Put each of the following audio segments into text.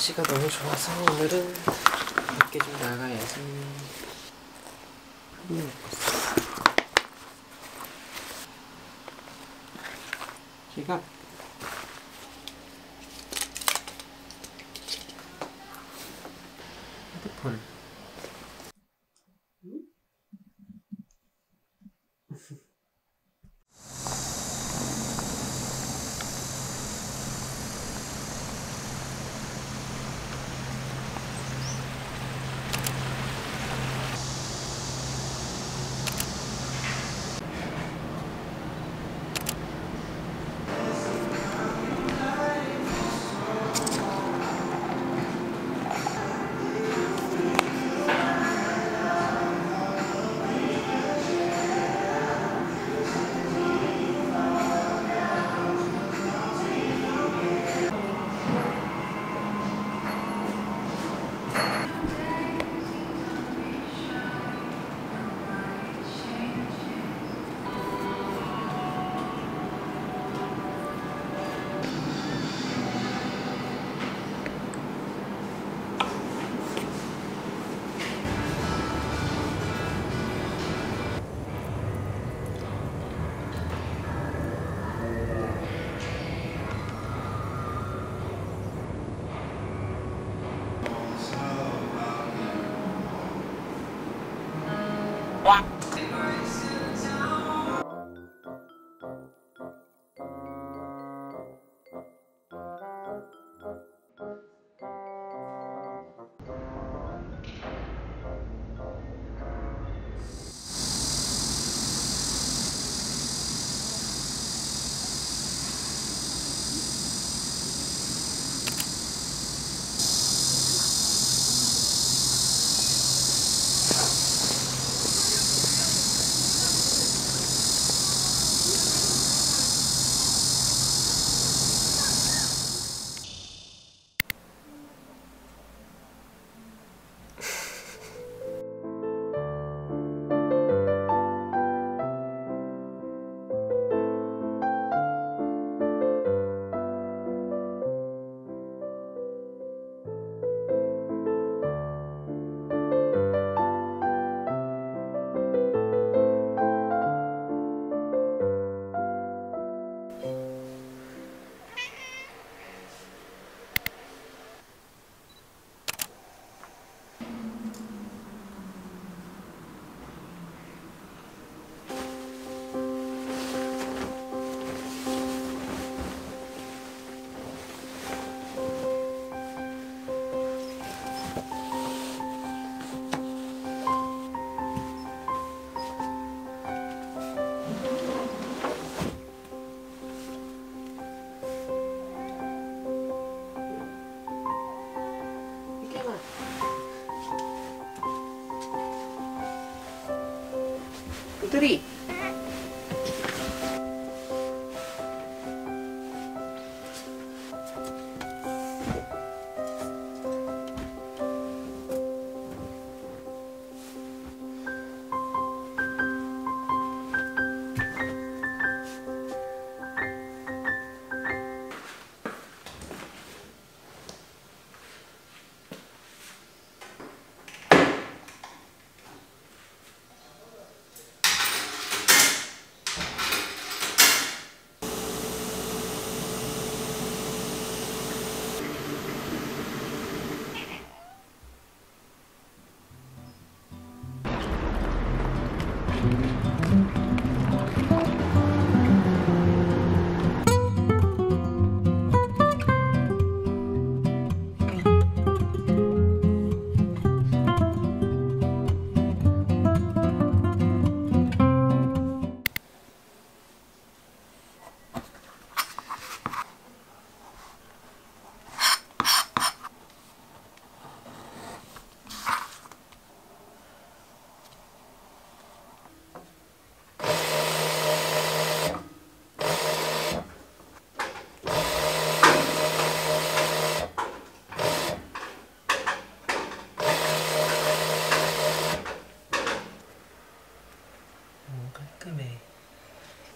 날씨가 너무 좋아서 오늘은 밖에 좀 나가야지. 제가 헤드폰 둘이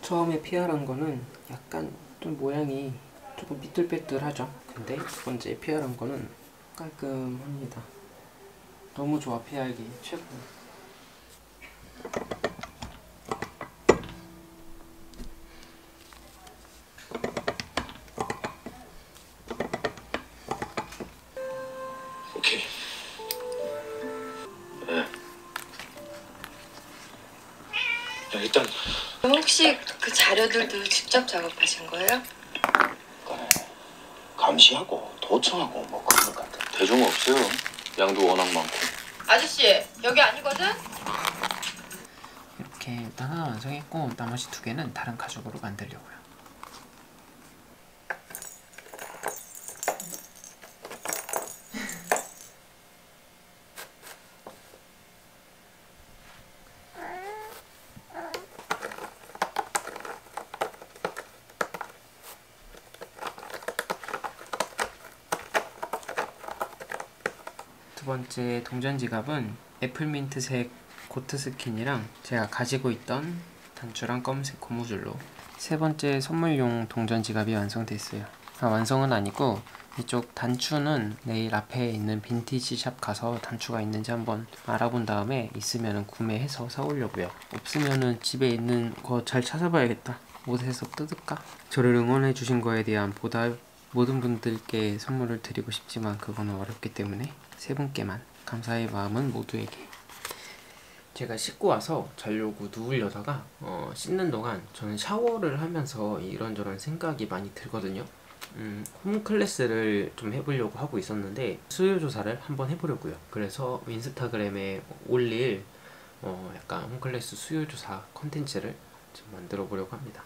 처음에 피어란 거는 약간 좀 모양이 조금 삐뚤빼뚤하죠. 근데 두 번째 피어란 거는 깔끔합니다. 너무 좋아. 피하기 최고. 오케이. 네. 야, 일단 혹시 그 자료들도 직접 작업하신 거예요? 감시하고 도청하고 뭐 그런 것 같아. 대중 없어요. 양도 워낙 많고. 아저씨 여기 아니거든? 이렇게 일단 하나 완성했고 나머지 두 개는 다른 가죽으로 만들려고요. 두 번째 동전 지갑은 애플민트색 고트 스킨이랑 제가 가지고 있던 단추랑 검은색 고무줄로. 세 번째 선물용 동전 지갑이 완성됐어요. 완성은 아니고 이쪽 단추는 내일 앞에 있는 빈티지 샵 가서 단추가 있는지 한번 알아본 다음에 있으면 구매해서 사오려고요. 없으면 집에 있는 거 잘 찾아봐야겠다. 옷에서 뜯을까? 저를 응원해주신 거에 대한 보답, 모든 분들께 선물을 드리고 싶지만 그건 어렵기 때문에 세 분께만 감사의 마음은 모두에게. 제가 씻고 와서 자려고 누우려다가 씻는 동안 저는 샤워를 하면서 이런저런 생각이 많이 들거든요. 홈 클래스를 좀 해보려고 하고 있었는데 수요 조사를 한번 해보려고요. 그래서 인스타그램에 올릴 약간 홈 클래스 수요 조사 컨텐츠를 좀 만들어 보려고 합니다.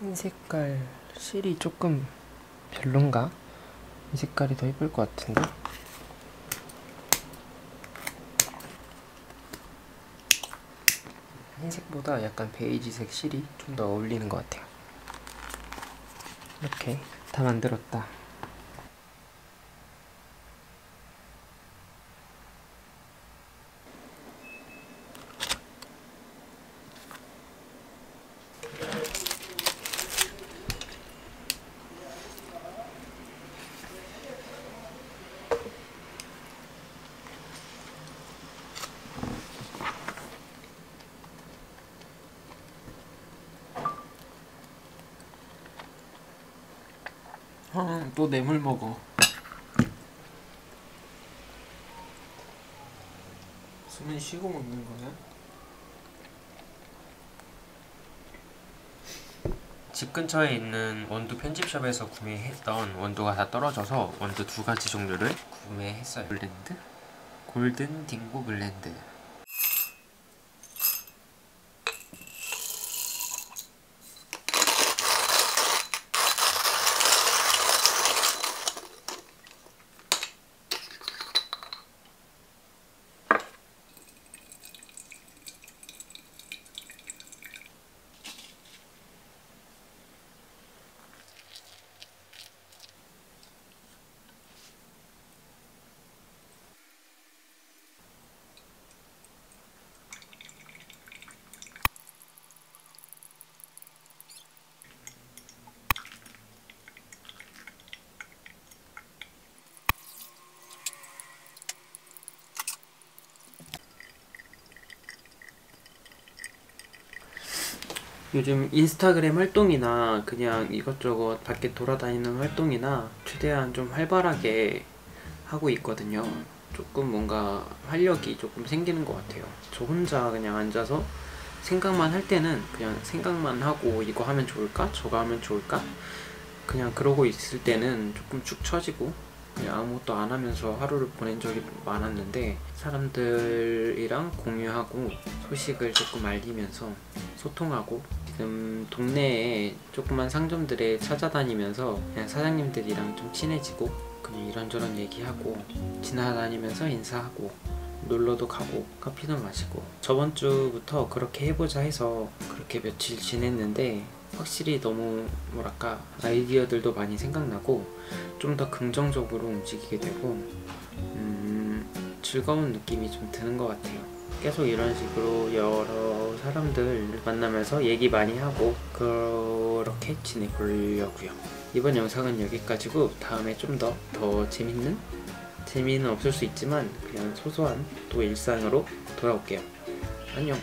흰 색깔 실이 조금 별론가? 이 색깔이 더 예쁠 것 같은데? 흰색보다 약간 베이지색 실이 좀 더 어울리는 것 같아요. 이렇게 다 만들었다. 또 뇌물 먹어. 숨이 쉬고 먹는 거냐? 집 근처에 있는 원두 편집숍에서 구매했던 원두가 다 떨어져서 원두 두 가지 종류를 구매했어요. 블렌드? 골든 딩고 블렌드. 요즘 인스타그램 활동이나 그냥 이것저것 밖에 돌아다니는 활동이나 최대한 좀 활발하게 하고 있거든요. 조금 뭔가 활력이 조금 생기는 것 같아요. 저 혼자 그냥 앉아서 생각만 할 때는 그냥 생각만 하고 이거 하면 좋을까? 저거 하면 좋을까? 그냥 그러고 있을 때는 조금 축 처지고 그냥 아무것도 안 하면서 하루를 보낸 적이 많았는데, 사람들이랑 공유하고 소식을 조금 알리면서 소통하고, 지금 동네에 조그만 상점들에 찾아다니면서 그냥 사장님들이랑 좀 친해지고 그냥 이런저런 얘기하고 지나다니면서 인사하고 놀러도 가고 커피도 마시고, 저번 주부터 그렇게 해보자 해서 그렇게 며칠 지냈는데 확실히 너무 뭐랄까 아이디어들도 많이 생각나고 좀 더 긍정적으로 움직이게 되고 즐거운 느낌이 좀 드는 것 같아요. 계속 이런 식으로 여러 사람들 만나면서 얘기 많이 하고 그렇게 지내보려고요. 이번 영상은 여기까지고, 다음에 좀 더 재밌는? 재미는 없을 수 있지만 그냥 소소한 또 일상으로 돌아올게요. 안녕!